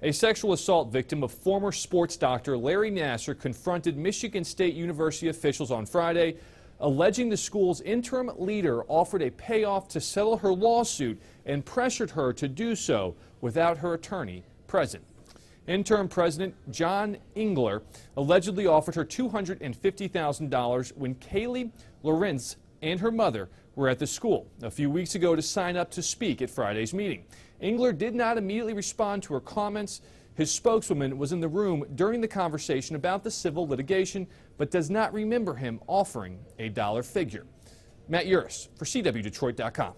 A sexual assault victim of former sports doctor Larry Nassar confronted Michigan State University officials on Friday, alleging the school's interim leader offered a payoff to settle her lawsuit and pressured her to do so without her attorney present. Interim President John Engler allegedly offered her $250,000 when Kaylee Lorincz and her mother were at the school a few weeks ago to sign up to speak at Friday's meeting. Engler did not immediately respond to her comments. His spokeswoman was in the room during the conversation about the civil litigation, but does not remember him offering a dollar figure. Matt Yurus for CWDetroit.com.